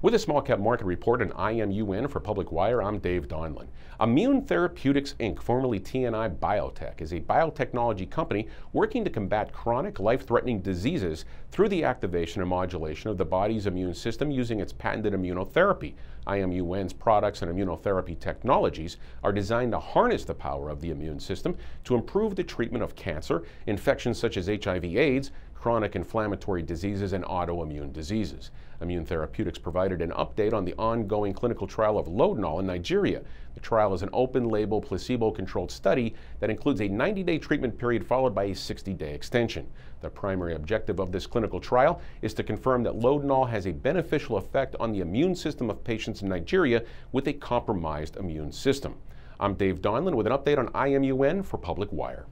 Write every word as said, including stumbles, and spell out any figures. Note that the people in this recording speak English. With a small cap market report on I M U N for Public Wire, I'm Dave Donlin. Immune Therapeutics Incorporated, formerly T N I Biotech, is a biotechnology company working to combat chronic, life-threatening diseases through the activation and modulation of the body's immune system using its patented immunotherapy. I M U N's products and immunotherapy technologies are designed to harness the power of the immune system to improve the treatment of cancer, infections such as H I V AIDS, chronic inflammatory diseases, and autoimmune diseases. Immune Therapeutics provided an update on the ongoing clinical trial of Lodonal in Nigeria. The trial is an open-label, placebo-controlled study that includes a ninety-day treatment period followed by a sixty-day extension. The primary objective of this clinical trial is to confirm that Lodonal has a beneficial effect on the immune system of patients in Nigeria with a compromised immune system. I'm Dave Donlin with an update on I M U N for Public Wire.